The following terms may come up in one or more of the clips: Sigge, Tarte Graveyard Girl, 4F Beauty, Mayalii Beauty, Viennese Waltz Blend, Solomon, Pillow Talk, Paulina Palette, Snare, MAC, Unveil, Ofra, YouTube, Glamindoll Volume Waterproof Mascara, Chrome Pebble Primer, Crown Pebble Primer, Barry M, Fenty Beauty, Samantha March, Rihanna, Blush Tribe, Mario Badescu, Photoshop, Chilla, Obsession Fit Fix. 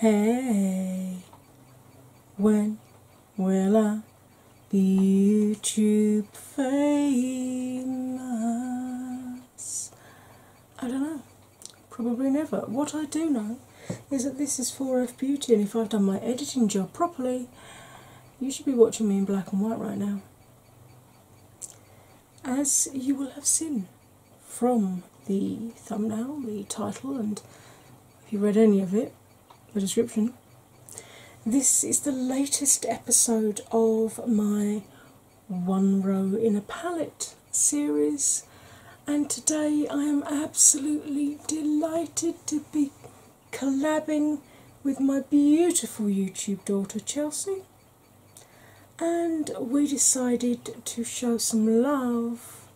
Hey, when will I be YouTube famous? I don't know, probably never. What I do know is that this is 4F Beauty, and if I've done my editing job properly, you should be watching me in black and white right now, as you will have seen from the thumbnail, the title, and if you read any of it, the description. This is the latest episode of my One Row in a Palette series, and today I am absolutely delighted to be collabing with my beautiful YouTube daughter Chelsea, and we decided to show some love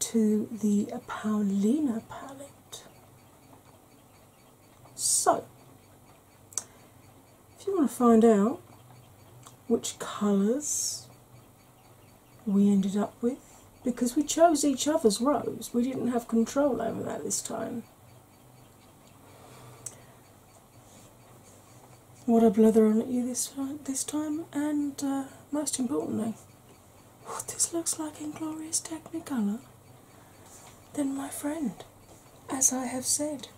to the Paulina palette. So, if you want to find out which colours we ended up with, because we chose each other's rows, we didn't have control over that this time. What a blather on at you this time, and most importantly, what this looks like in glorious Technicolor, then my friend, as I have said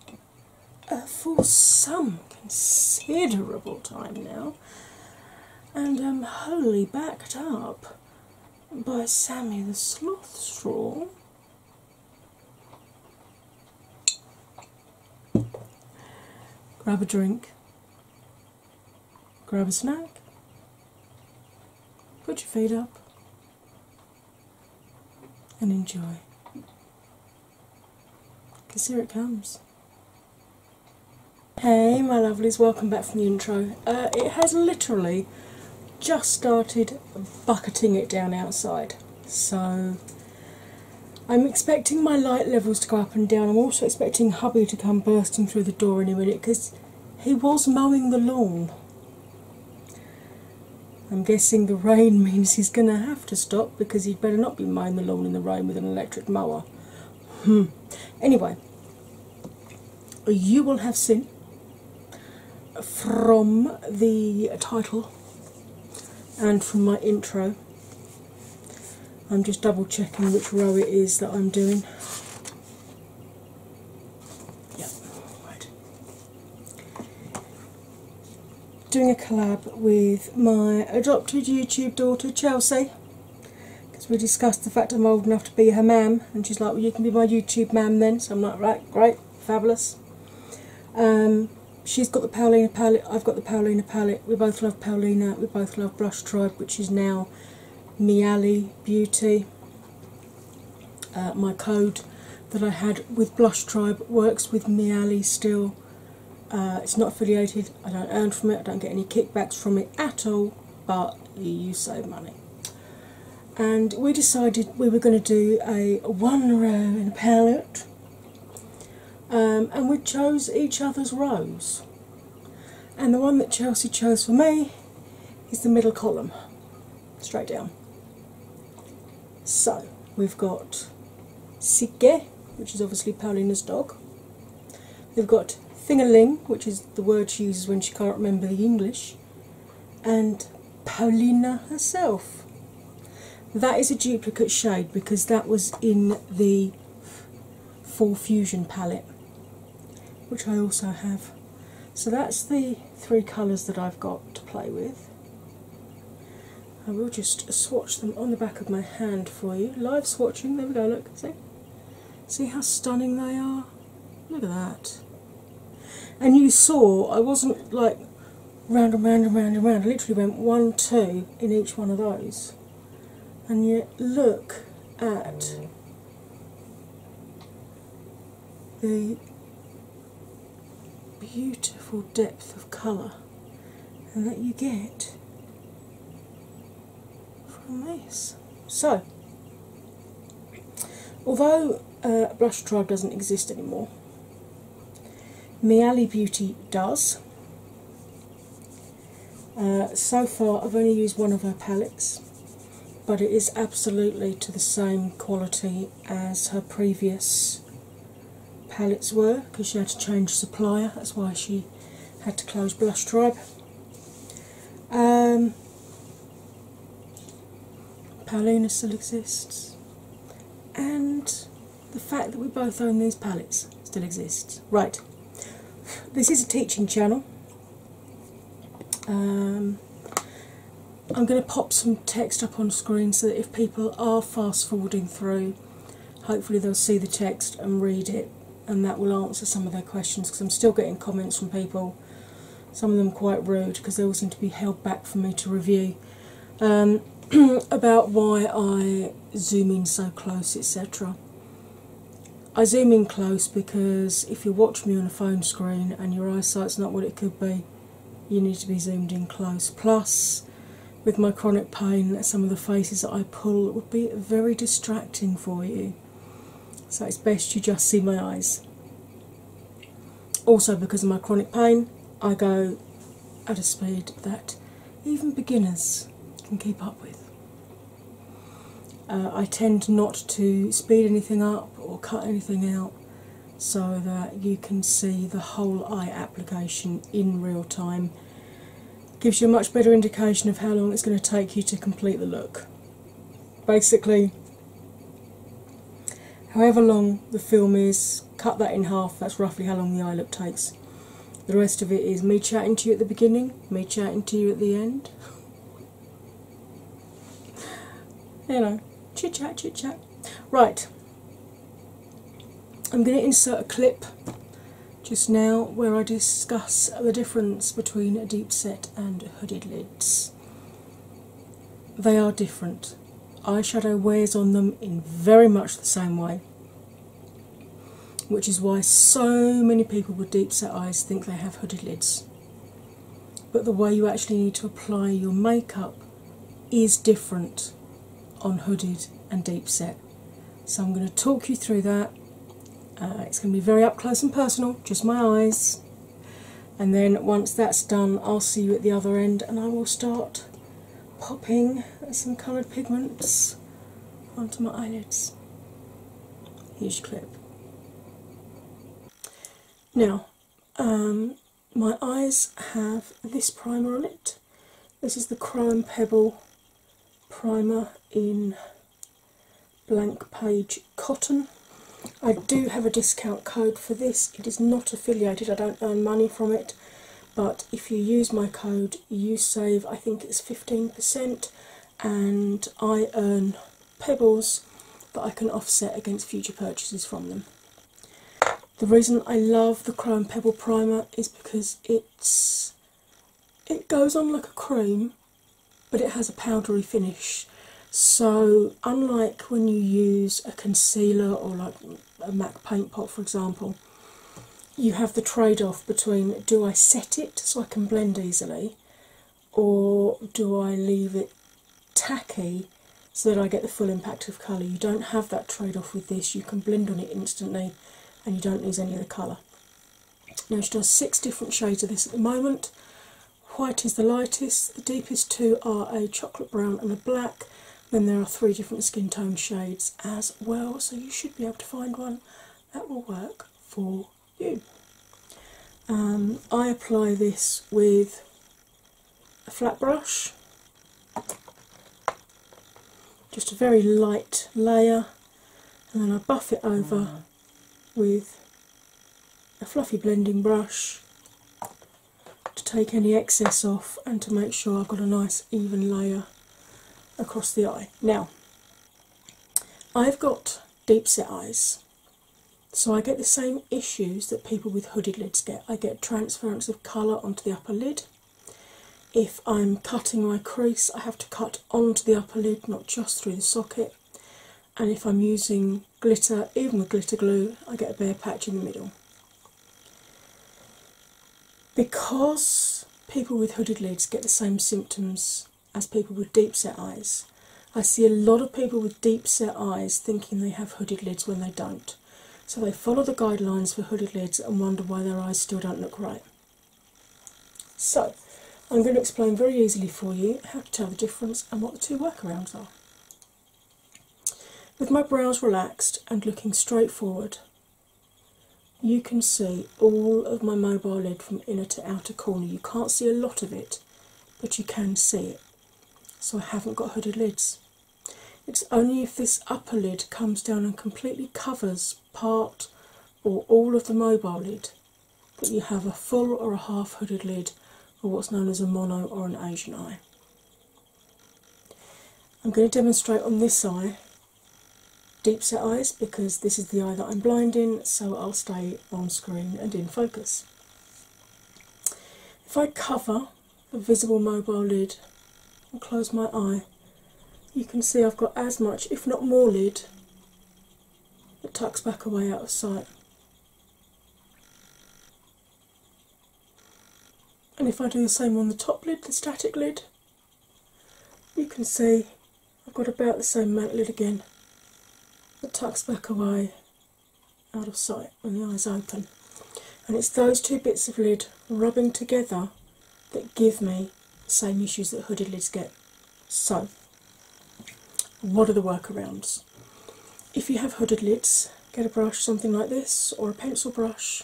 for some considerable time now, and am wholly backed up by Sammy the Sloth Straw, grab a drink, grab a snack, put your feet up, and enjoy. 'Cause here it comes. Hey my lovelies, welcome back from the intro. It has literally just started bucketing it down outside, so I'm expecting my light levels to go up and down. I'm also expecting hubby to come bursting through the door any minute, because he was mowing the lawn. I'm guessing the rain means he's going to have to stop, because he'd better not be mowing the lawn in the rain with an electric mower. Anyway, you will have seen from the title and from my intro. I'm just double checking which row it is that I'm doing. Yep, right. Doing a collab with my adopted YouTube daughter Chelsea, because we discussed the fact I'm old enough to be her mam, and she's like, well, you can be my YouTube mam then. So I'm like, right, great, fabulous. She's got the Paulina palette, I've got the Paulina palette, we both love Paulina, we both love Blush Tribe, which is now Mayalii Beauty. My code that I had with Blush Tribe works with Mayalii still. It's not affiliated, I don't earn from it, I don't get any kickbacks from it at all, but you save money. And we decided we were going to do a one row in a palette, and we chose each other's rows. And the one that Chelsea chose for me is the middle column, straight down. So we've got Sigge, which is obviously Paulina's dog. We've got Tingeling, which is the word she uses when she can't remember the English, and Paulina herself. That is a duplicate shade, because that was in the 4 Fusion palette, which I also have. So that's the three colours that I've got to play with. I will just swatch them on the back of my hand for you. Live swatching, there we go, look, see? See how stunning they are? Look at that. And you saw, I wasn't like round and round and round and round, I literally went 1, 2 in each one of those. And yet look at the beautiful depth of colour and that you get from this. So, although Blush Tribe doesn't exist anymore, Mayalii Beauty does. So far I've only used one of her palettes, but it is absolutely to the same quality as her previous palettes were, because she had to change supplier. That's why she had to close Blush Tribe. Paulina still exists, and the fact that we both own these palettes still exists. Right, this is a teaching channel. I'm going to pop some text up on screen so that if people are fast forwarding through, hopefully they'll see the text and read it, and that will answer some of their questions, because I'm still getting comments from people, some of them quite rude, because they all seem to be held back for me to review, about why I zoom in so close, etc. I zoom in close because if you watch me on a phone screen and your eyesight's not what it could be, you need to be zoomed in close. Plus, with my chronic pain, some of the faces that I pull would be very distracting for you. So it's best you just see my eyes. Also, because of my chronic pain, I go at a speed that even beginners can keep up with. I tend not to speed anything up or cut anything out, so that you can see the whole eye application in real time. Gives you a much better indication of how long it's going to take you to complete the look. Basically, however long the film is, cut that in half, that's roughly how long the eye look takes. The rest of it is me chatting to you at the beginning, me chatting to you at the end. You know, chit chat, chit chat. Right. I'm going to insert a clip just now where I discuss the difference between a deep set and hooded lids. They are different. Eyeshadow wears on them in very much the same way, which is why so many people with deep set eyes think they have hooded lids. But the way you actually need to apply your makeup is different on hooded and deep set. So I'm going to talk you through that. It's going to be very up close and personal, just my eyes, and then once that's done I'll see you at the other end and I will start popping some coloured pigments onto my eyelids. Here's your clip. Now, my eyes have this primer on it. This is the Crown Pebble Primer in Blank Page Cotton. I do have a discount code for this. It is not affiliated, I don't earn money from it, but if you use my code you save, I think it's 15%, and I earn pebbles that I can offset against future purchases from them. The reason I love the Chrome Pebble Primer is because it goes on like a cream, but it has a powdery finish. So, unlike when you use a concealer or like a MAC paint pot, for example, you have the trade-off between, do I set it so I can blend easily, or do I leave it tacky so that I get the full impact of colour? You don't have that trade-off with this. You can blend on it instantly and you don't lose any of the colour. Now, she does 6 different shades of this at the moment. White is the lightest, the deepest 2 are a chocolate brown and a black. Then there are 3 different skin tone shades as well, so you should be able to find one that will work for you. I apply this with a flat brush, just a very light layer, and then I buff it over with a fluffy blending brush to take any excess off and to make sure I've got a nice even layer across the eye. Now, I've got deep set eyes, so I get the same issues that people with hooded lids get. I get transference of colour onto the upper lid. If I'm cutting my crease, I have to cut onto the upper lid, not just through the socket. And if I'm using glitter, even with glitter glue, I get a bare patch in the middle. Because people with hooded lids get the same symptoms as people with deep set eyes, I see a lot of people with deep set eyes thinking they have hooded lids when they don't. So they follow the guidelines for hooded lids and wonder why their eyes still don't look right. So I'm going to explain very easily for you how to tell the difference and what the 2 workarounds are. With my brows relaxed and looking straight forward, you can see all of my mobile lid from inner to outer corner. You can't see a lot of it, but you can see it. So I haven't got hooded lids. It's only if this upper lid comes down and completely covers part or all of the mobile lid that you have a full or a half hooded lid, or what's known as a mono or an Asian eye. I'm going to demonstrate on this eye deep set eyes because this is the eye that I'm blind in, so I'll stay on screen and in focus. If I cover the visible mobile lid and close my eye, you can see I've got as much, if not more, lid that tucks back away out of sight. And if I do the same on the top lid, the static lid, you can see I've got about the same amount of lid again that tucks back away out of sight when the eyes open. And it's those two bits of lid rubbing together that give me the same issues that hooded lids get. So, what are the workarounds? If you have hooded lids, get a brush, something like this, or a pencil brush,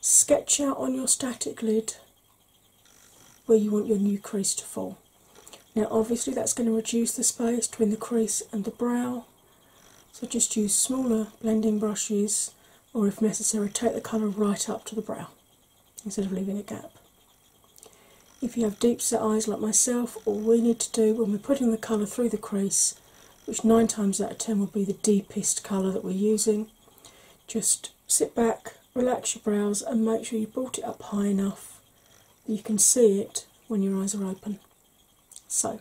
sketch out on your static lid where you want your new crease to fall. Now obviously that's going to reduce the space between the crease and the brow, so just use smaller blending brushes, or if necessary take the colour right up to the brow instead of leaving a gap. If you have deep set eyes like myself, all we need to do when we're putting the colour through the crease, which 9 times out of 10 will be the deepest colour that we're using, just sit back, relax your brows and make sure you brought it up high enough that you can see it when your eyes are open. So,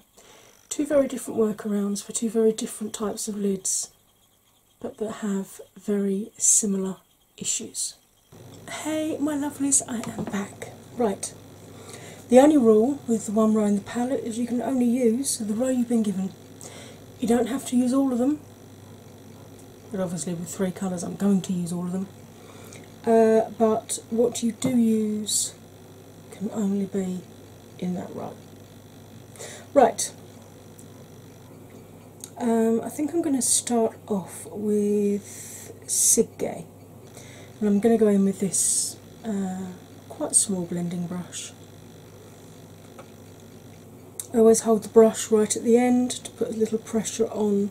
two very different workarounds for two very different types of lids, but that have very similar issues. Hey my lovelies, I am back. Right, the only rule with the one row in the palette is you can only use the row you've been given. You don't have to use all of them, but obviously with 3 colours I'm going to use all of them. But what you do use can only be in that row. Right, I think I'm going to start off with Sigge, and I'm going to go in with this quite small blending brush. I always hold the brush right at the end to put as little pressure on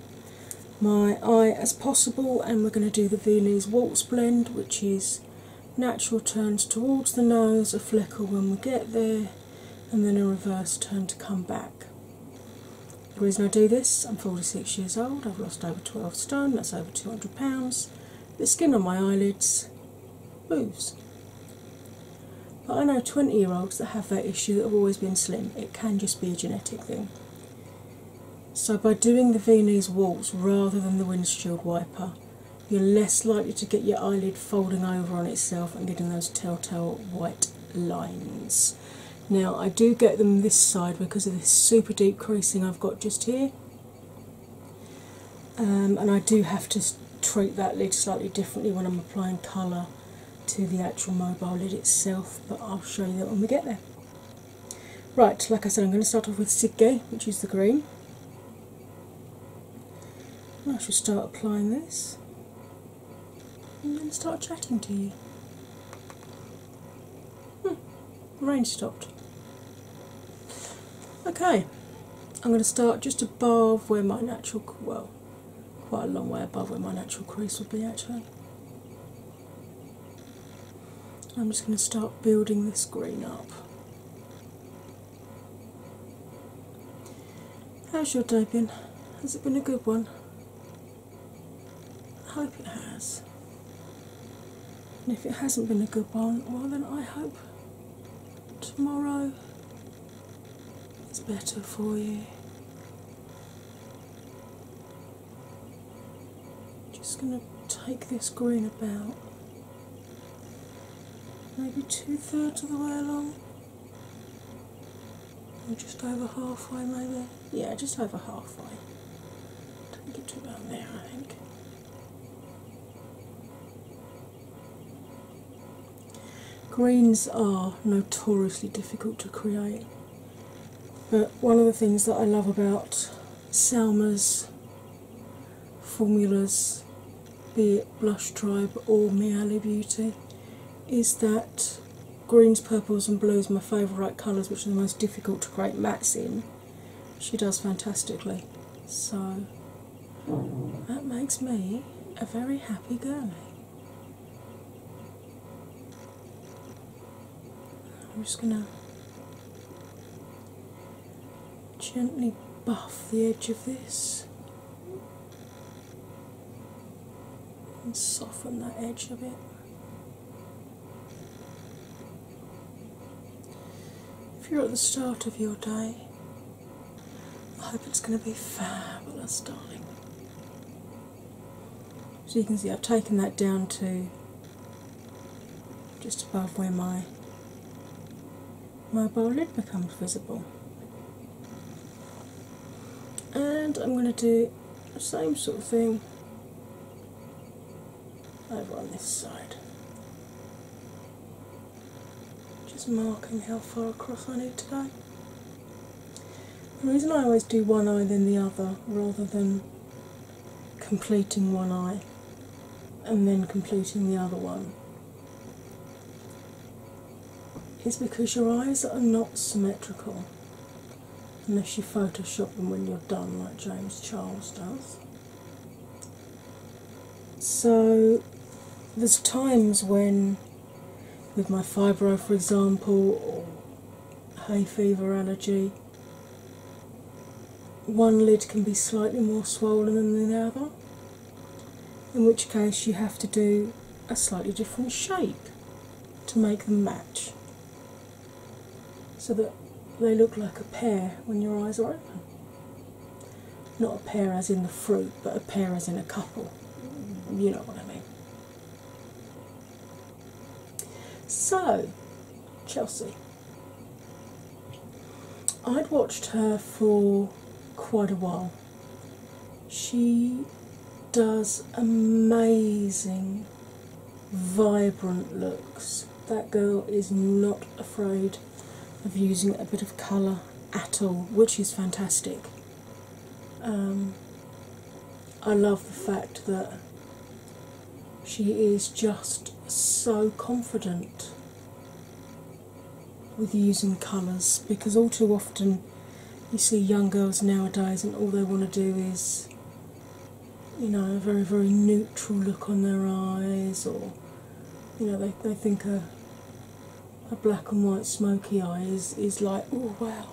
my eye as possible, and we're going to do the Viennese Waltz Blend, which is natural turns towards the nose, a flicker when we get there, and then a reverse turn to come back. The reason I do this, I'm 46 years old, I've lost over 12 stone, that's over 200 pounds. The skin on my eyelids moves. But I know 20-year-olds that have that issue that have always been slim. It can just be a genetic thing. So by doing the Viennese Waltz rather than the windshield wiper, you're less likely to get your eyelid folding over on itself and getting those telltale white lines. Now I do get them this side because of this super deep creasing I've got just here, and I do have to treat that lid slightly differently when I'm applying colour to the actual mobile lid itself, but I'll show you that when we get there. Right, like I said, I'm going to start off with Sigge, which is the green, and I shall start applying this and then start chatting to you. Rain stopped. Okay, I'm going to start just above where my natural, well, quite a long way above where my natural crease would be actually. I'm just going to start building this green up. How's your day been? Has it been a good one? I hope it has. And if it hasn't been a good one, well then I hope tomorrow is better for you. Just going to take this green about maybe 2/3 of the way along, or just over halfway maybe. Yeah, just over halfway. Take it to about there, I think. Greens are notoriously difficult to create, but one of the things that I love about Salma's formulas, be it Blush Tribe or Mayalii Beauty, is that greens, purples and blues are my favourite colours, which are the most difficult to create mattes in. She does fantastically, so that makes me a very happy girlie. I'm just going to gently buff the edge of this and soften that edge a bit. If you're at the start of your day, I hope it's going to be fabulous, darling. So you can see I've taken that down to just above where my mobile lid becomes visible. And I'm going to do the same sort of thing over on this side. Just marking how far across I need to go. The reason I always do one eye then the other, rather than completing one eye and then completing the other one, is because your eyes are not symmetrical. Unless you Photoshop them when you're done, like James Charles does. So there's times when, with my fibro for example, or hay fever allergy, one lid can be slightly more swollen than the other, in which case you have to do a slightly different shape to make them match, so that they look like a pear when your eyes are open. Not a pear as in the fruit, but a pear as in a couple. You know what I mean. So, Chelsea. I'd watched her for quite a while. She does amazing, vibrant looks. That girl is not afraid of using a bit of colour at all, which is fantastic. I love the fact that she is just so confident with using colours, because all too often you see young girls nowadays and all they want to do is, you know, a very, very neutral look on their eyes, or, you know, they think a black and white smoky eye is like, oh wow.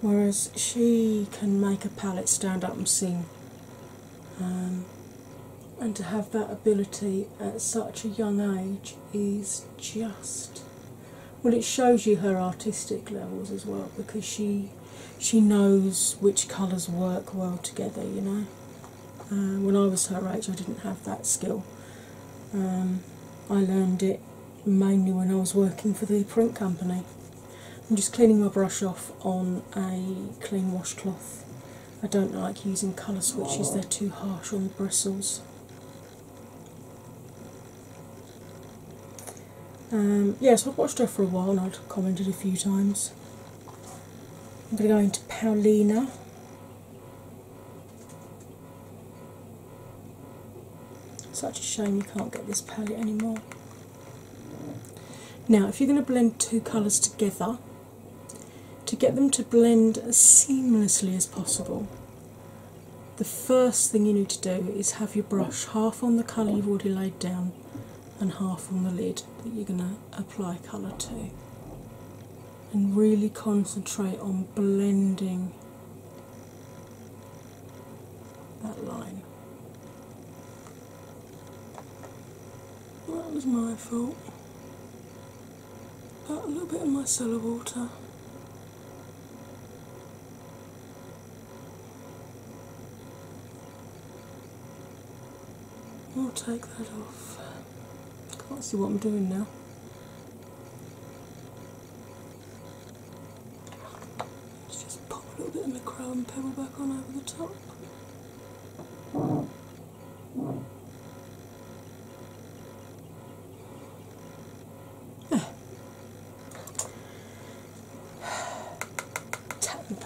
Whereas she can make a palette stand up and sing. And to have that ability at such a young age is just, well, it shows you her artistic levels as well, because she knows which colours work well together, you know. When I was her age I didn't have that skill. I learned it mainly when I was working for the print company. I'm just cleaning my brush off on a clean washcloth. I don't like using colour switches, they're too harsh on the bristles. Yeah, so I've watched her for a while and I've commented a few times. I'm going to go into Paulina. Such a shame you can't get this palette anymore. Now, if you're going to blend two colours together, to get them to blend as seamlessly as possible, the first thing you need to do is have your brush half on the colour you've already laid down and half on the lid that you're going to apply colour to. And really concentrate on blending that line. That was my fault. Put a little bit of micellar water. We'll take that off. Can't see what I'm doing now. Let's just pop a little bit of the Crown Pebble back on over the top.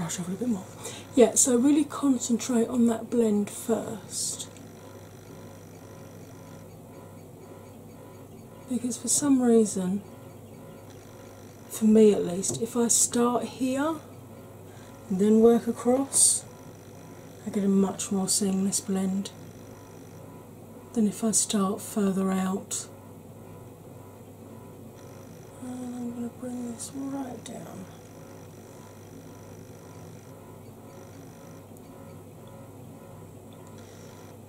A little bit more. Yeah, so really concentrate on that blend first, because for some reason, for me at least, if I start here and then work across, I get a much more seamless blend than if I start further out. And I'm going to bring this right down.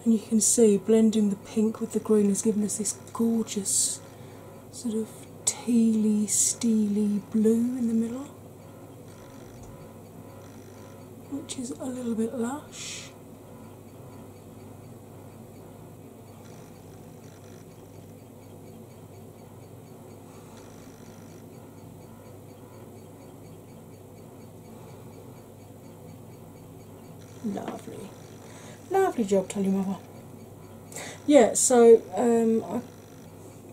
And you can see blending the pink with the green has given us this gorgeous sort of tealy, steely blue in the middle, which is a little bit lush. Lovely. Lovely job, Kelly Mother. Yeah, so I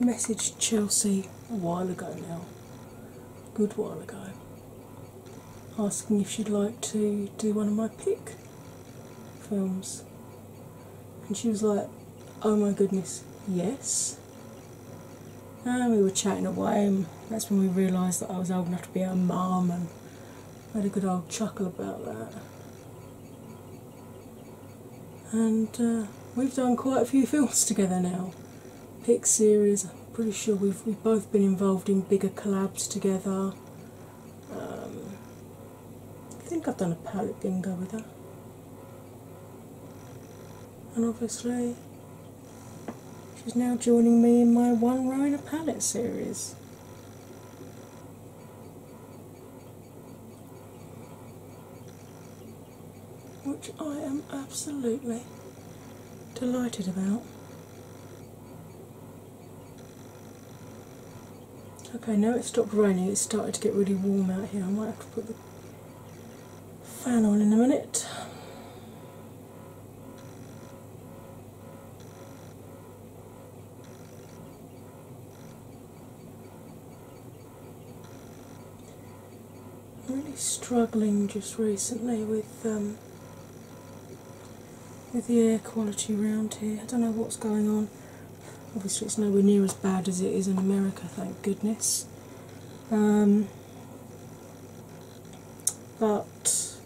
messaged Chelsea a while ago now, a good while ago, asking if she'd like to do one of my pick films. And she was like, oh my goodness, yes. And we were chatting away, and that's when we realised that I was old enough to be her mum, and we had a good old chuckle about that. And we've done quite a few films together now. Pick series, I'm pretty sure we've both been involved in bigger collabs together. I think I've done a palette bingo with her. And obviously, she's now joining me in my One Row in a Palette series. Which I am absolutely delighted about. Okay, now it stopped raining, it's started to get really warm out here. I might have to put the fan on in a minute. I'm really struggling just recently with the air quality around here. I don't know what's going on. Obviously it's nowhere near as bad as it is in America, thank goodness. But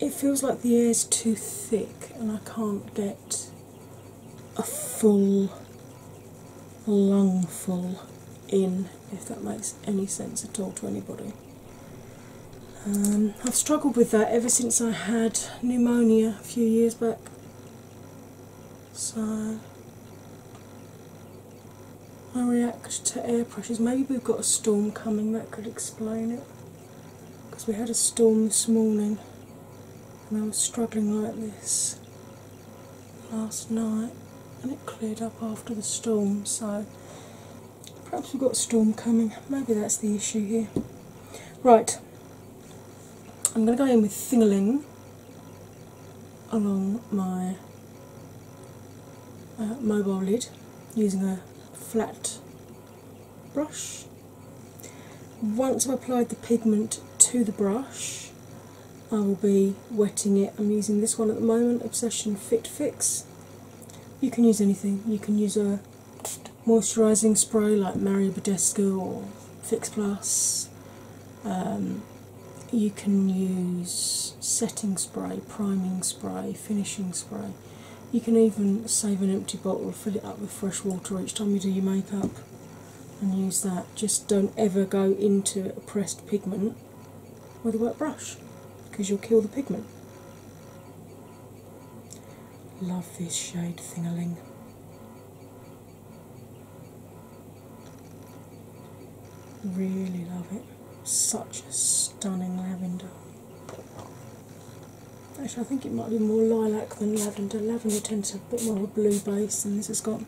it feels like the air's too thick and I can't get a full lungful in, if that makes any sense at all to anybody. I've struggled with that ever since I had pneumonia a few years back. So I react to air pressures. Maybe we've got a storm coming, that could explain it. Because we had a storm this morning and I was struggling like this last night and it cleared up after the storm, so perhaps we've got a storm coming. Maybe that's the issue here. Right. I'm going to go in with Tingeling along my mobile lid using a flat brush. Once I've applied the pigment to the brush, I will be wetting it. I'm using this one at the moment, Obsession Fit Fix. You can use anything. You can use a moisturising spray like Mario Badescu or Fix Plus. You can use setting spray, priming spray, finishing spray. You can even save an empty bottle, fill it up with fresh water each time you do your makeup and use that. Just don't ever go into a pressed pigment with a wet brush because you'll kill the pigment. Love this shade, Tingeling. Really love it. Such a stunning lavender. Actually I think it might be more lilac than lavender. Lavender tends to have a bit more of a blue base than this has got.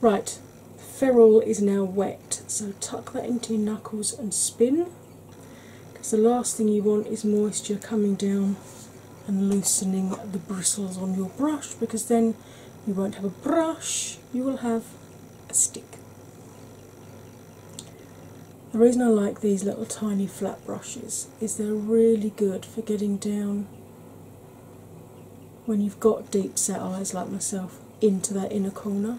Right, ferrule is now wet, so tuck that into your knuckles and spin, because the last thing you want is moisture coming down and loosening the bristles on your brush, because then you won't have a brush, you will have a stick. The reason I like these little tiny flat brushes is they're really good for getting down when you've got deep set eyes like myself into that inner corner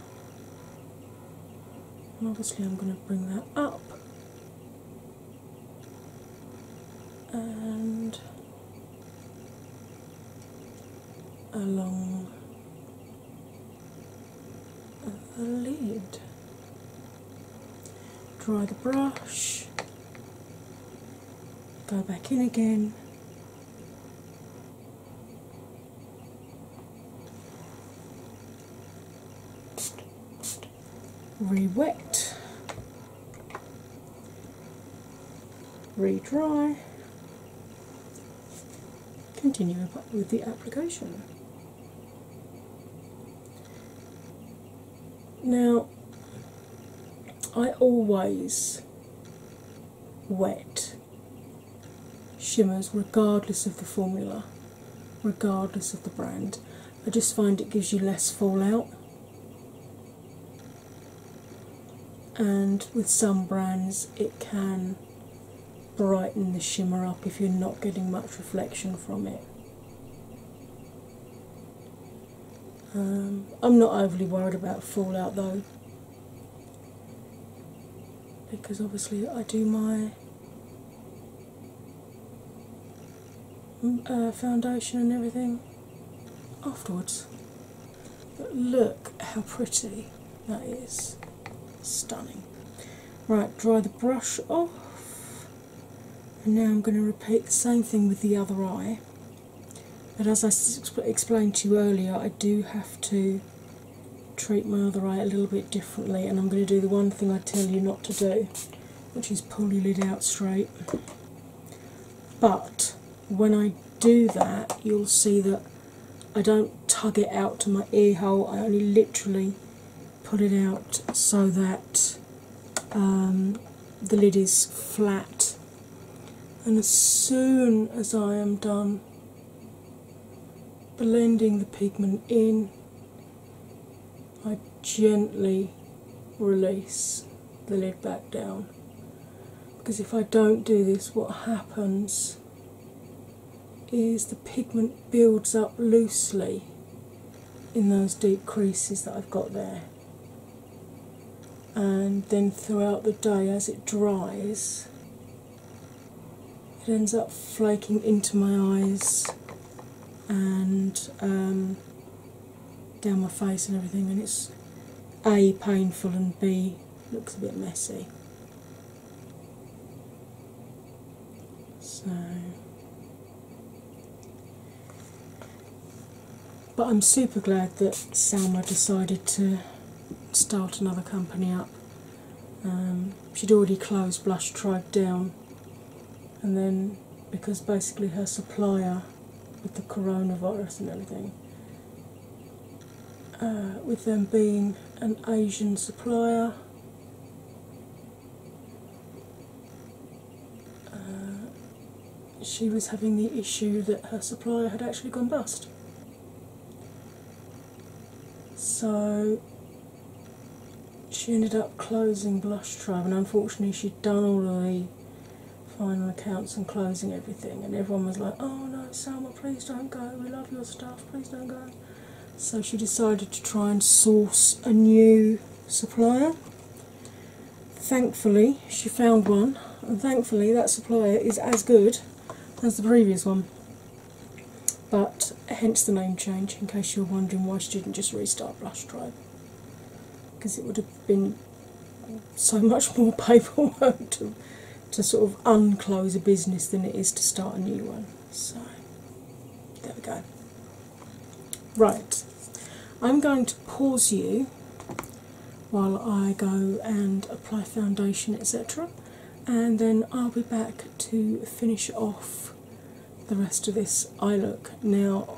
and obviously I'm going to bring that up and along the lid. Dry the brush, go back in again, re-wet, re-dry, continue with the application. Now, I always wet shimmers regardless of the formula, regardless of the brand. I just find it gives you less fallout. And with some brands it can brighten the shimmer up if you're not getting much reflection from it. I'm not overly worried about fallout though, because obviously I do my foundation and everything afterwards. But look how pretty that is. Stunning. Right, dry the brush off, and now I'm going to repeat the same thing with the other eye. But as I explained to you earlier, I do have to treat my other eye a little bit differently, and I'm going to do the one thing I tell you not to do, which is pull your lid out straight. But when I do that, you'll see that I don't tug it out to my ear hole, I only literally put it out so that the lid is flat. And as soon as I am done blending the pigment in, I gently release the lid back down, because if I don't do this, what happens is the pigment builds up loosely in those deep creases that I've got there. And then throughout the day, as it dries, it ends up flaking into my eyes and down my face and everything, and it's A, painful, and B, looks a bit messy. So, but I'm super glad that Salma decided to start another company up. She'd already closed Blush Tribe down, and then because basically her supplier with the coronavirus and everything, with them being an Asian supplier, she was having the issue that her supplier had actually gone bust. So she ended up closing Blush Tribe, and unfortunately she'd done all the final accounts and closing everything, and everyone was like, oh no, Salma, please don't go, we love your stuff, please don't go. So she decided to try and source a new supplier. Thankfully she found one, and thankfully that supplier is as good as the previous one, but hence the name change, in case you're wondering why she didn't just restart Blush Tribe, because it would have been so much more paperwork to sort of unclose a business than it is to start a new one. So there we go. Right, I'm going to pause you while I go and apply foundation, etc., and then I'll be back to finish off the rest of this eye look. Now,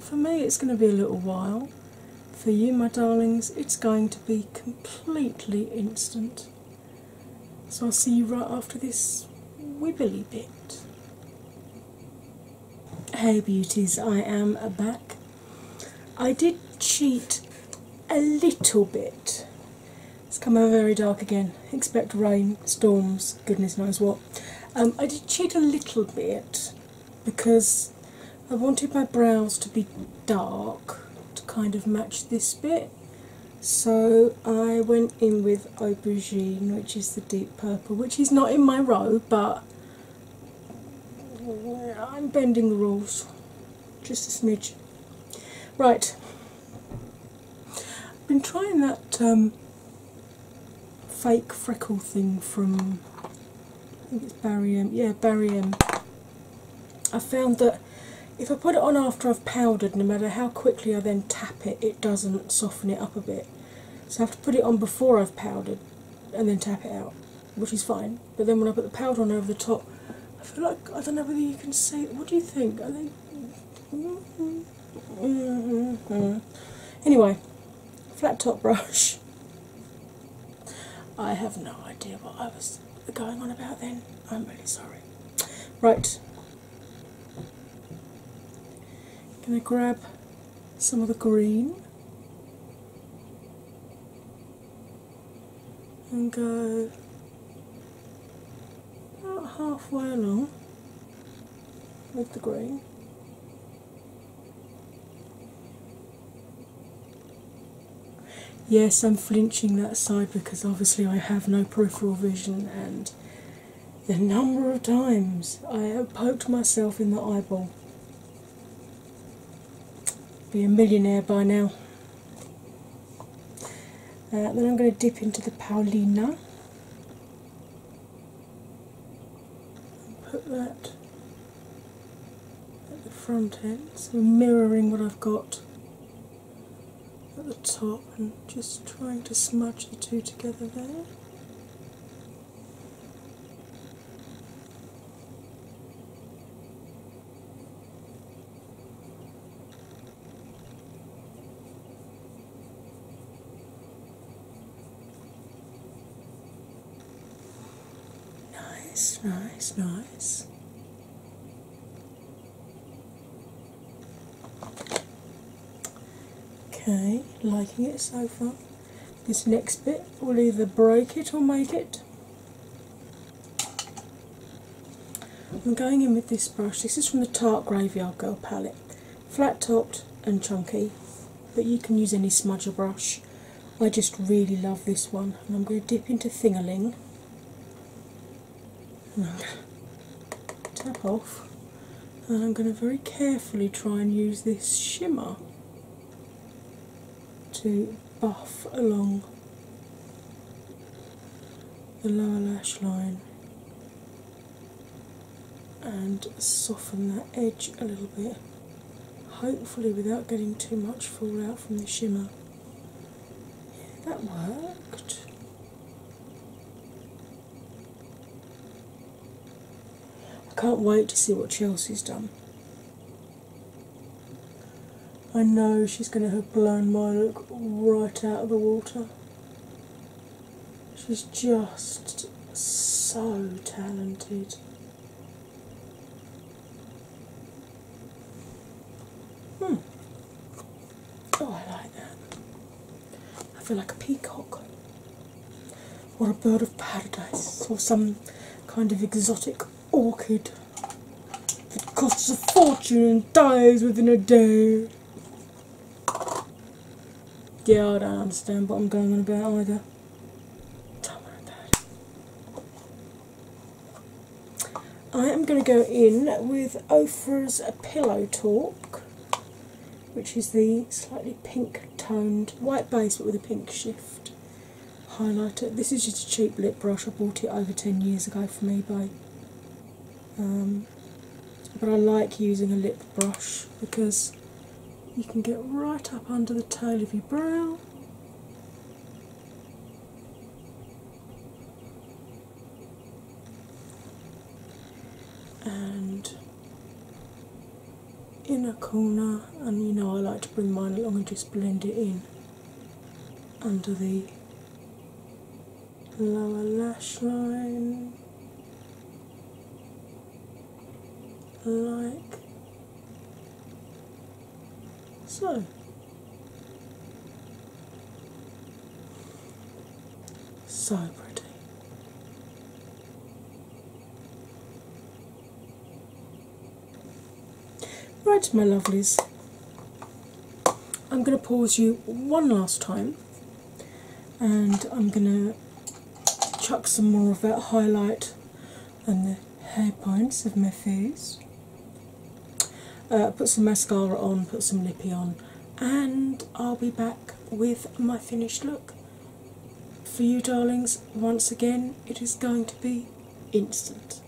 for me it's going to be a little while. For you, my darlings, it's going to be completely instant. So I'll see you right after this wibbly bit. Hey beauties, I am back. I did cheat a little bit. It's come over very dark again. Expect rain, storms, goodness knows what. I did cheat a little bit because I wanted my brows to be dark to kind of match this bit, So I went in with Aubergine, which is the deep purple, which is not in my row, but I'm bending the rules just a smidge. Right, I've been trying that fake freckle thing from, I think it's Barry M. Yeah, Barry M. I found that if I put it on after I've powdered, no matter how quickly I then tap it, it doesn't soften it up a bit. So I have to put it on before I've powdered and then tap it out, which is fine. But then when I put the powder on over the top, I feel like, I don't know whether you can see it. What do you think? Are they... Anyway, flat top brush. I have no idea what I was going on about then. I'm really sorry. Right. I'm going to grab some of the green and go about halfway along with the green. Yes, I'm flinching that side because obviously I have no peripheral vision, and the number of times I have poked myself in the eyeball. Be a millionaire by now. Then I'm going to dip into the Paulina and put that at the front end, so mirroring what I've got at the top and just trying to smudge the two together there. Nice, nice. Okay, liking it so far. This next bit will either break it or make it. I'm going in with this brush. This is from the Tarte Graveyard Girl palette. Flat topped and chunky, but you can use any smudger brush. I just really love this one, and I'm going to dip into Tingeling. Tap off, and I'm going to very carefully try and use this shimmer to buff along the lower lash line and soften that edge a little bit, hopefully without getting too much fallout from the shimmer. Yeah, that worked. Can't wait to see what Chelsea's done. I know she's going to have blown my look right out of the water. She's just so talented. Oh, I like that. I feel like a peacock or a bird of paradise or some kind of exotic orchid that costs a fortune and dies within a day. Yeah, I don't understand what I'm going on about either. Don't worry about it. I am going to go in with Ofra's Pillow Talk, which is the slightly pink toned white base but with a pink shift highlighter. This is just a cheap lip brush. I bought it over 10 years ago from eBay. But I like using a lip brush because you can get right up under the tail of your brow and in a corner, and you know I like to bring mine along and just blend it in under the lower lash line. Like so. So pretty. Right, my lovelies. I'm going to pause you one last time and I'm going to chuck some more of that highlight on the hair points of my face. Put some mascara on, put some lippy on, and I'll be back with my finished look. For you darlings, once again, it is going to be instant.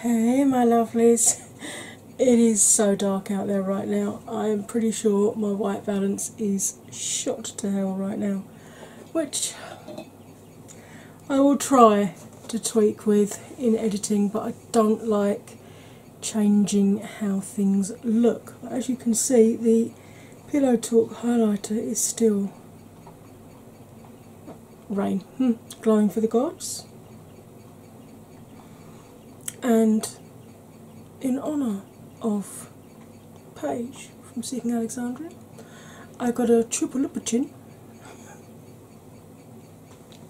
Hey my lovelies, it is so dark out there right now. I am pretty sure my white balance is shot to hell right now, which I will try to tweak with in editing, but I don't like changing how things look. As you can see, the Pillow Talk highlighter is still rain, glowing for the gods. And in honour of Paige from Seeking Alexandria, I got a triple lipper chin.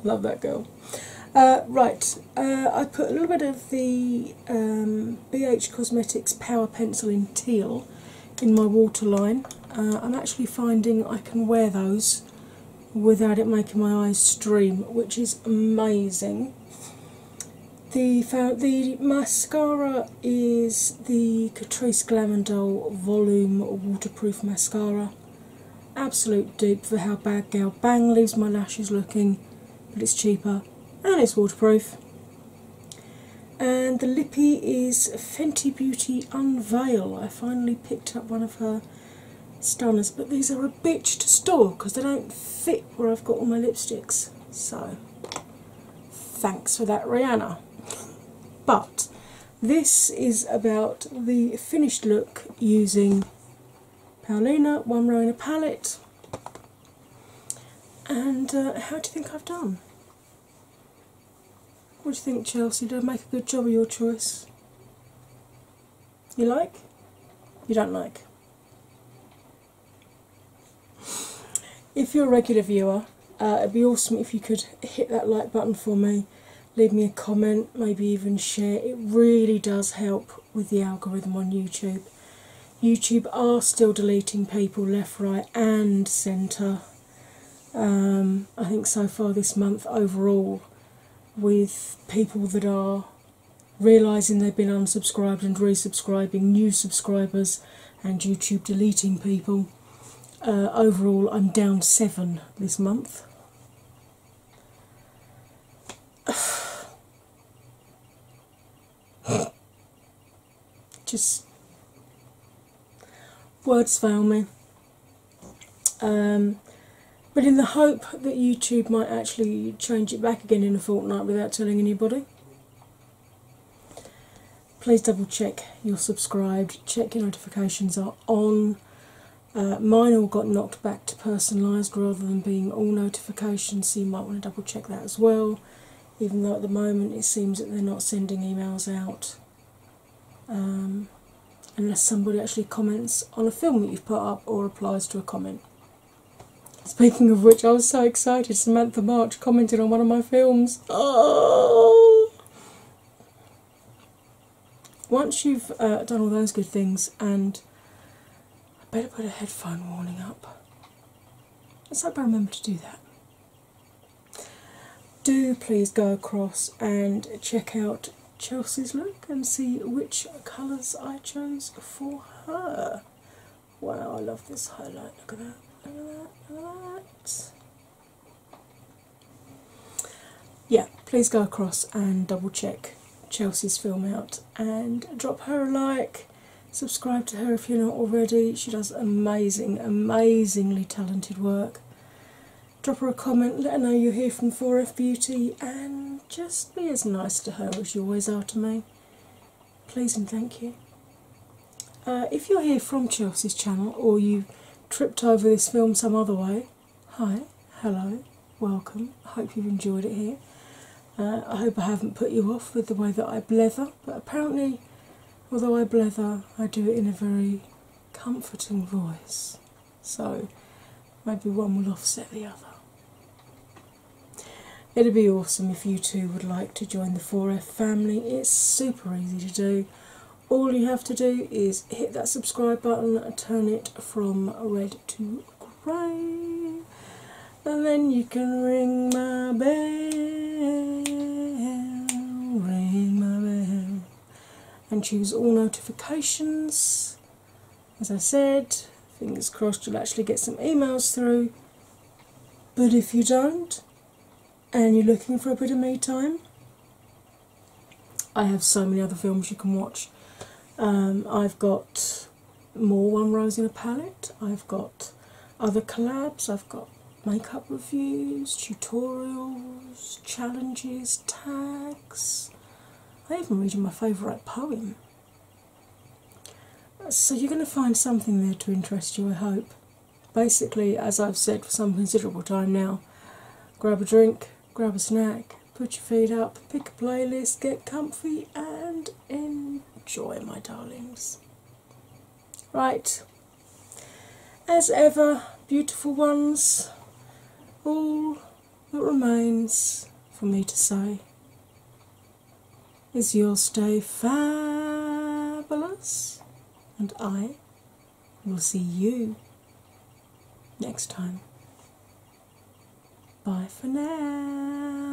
Love that girl. I put a little bit of the BH Cosmetics Power Pencil in teal in my waterline. I'm actually finding I can wear those without it making my eyes stream, which is amazing. The mascara is the Catrice Glamindoll Volume Waterproof Mascara. Absolute dupe for how Bad Girl Bang leaves my lashes looking, but it's cheaper and it's waterproof. And the lippy is Fenty Beauty Unveil. I finally picked up one of her stunners, but these are a bitch to store because they don't fit where I've got all my lipsticks. So, thanks for that, Rihanna. But this is about the finished look using Paulina, one row in a palette. And how do you think I've done? What do you think, Chelsea? Did I make a good job of your choice? You like? You don't like? If you're a regular viewer, it'd be awesome if you could hit that like button for me. Leave me a comment, maybe even share. It really does help with the algorithm on YouTube. YouTube are still deleting people left, right and centre. I think so far this month overall, with people that are realising they've been unsubscribed and resubscribing, new subscribers and YouTube deleting people. Overall I'm down 7 this month. Just words fail me, but in the hope that YouTube might actually change it back again in a fortnight without telling anybody, please double check you're subscribed, check your notifications are on. Mine all got knocked back to personalised rather than being all notifications, so you might want to double check that as well, even though at the moment it seems that they're not sending emails out. Unless somebody actually comments on a film that you've put up or replies to a comment. Speaking of which, I was so excited, Samantha March commented on one of my films. Oh! Once you've done all those good things, and I better put a headphone warning up. Let's hope I remember to do that. Do please go across and check out Chelsea's look and see which colours I chose for her. Wow, I love this highlight. Look at that, look at that, look at that. Yeah, please go across and double check Chelsea's film out and drop her a like. Subscribe to her if you're not already. She does amazing, amazingly talented work. Drop her a comment, let her know you're here from 4F Beauty, and just be as nice to her as you always are to me. Please and thank you. If you're here from Chelsea's channel or you tripped over this film some other way, hi, hello, welcome. I hope you've enjoyed it here. I hope I haven't put you off with the way that I blether, but apparently, although I blether, I do it in a very comforting voice. So maybe one will offset the other. It'd be awesome if you too would like to join the 4F family. It's super easy to do. All you have to do is hit that subscribe button, turn it from red to grey, And then you can ring my bell, ring my bell, and choose all notifications. As I said, fingers crossed you'll actually get some emails through, but if you don't and you're looking for a bit of me time, I have so many other films you can watch. I've got more One Rose in a Palette, I've got other collabs, I've got makeup reviews, tutorials, challenges, tags. I even read my favourite poem. So you're going to find something there to interest you, I hope. Basically, as I've said for some considerable time now, grab a drink, grab a snack, put your feet up, pick a playlist, get comfy and enjoy, my darlings. Right, as ever, beautiful ones, all that remains for me to say is you'll stay fabulous, and I will see you next time. Bye for now.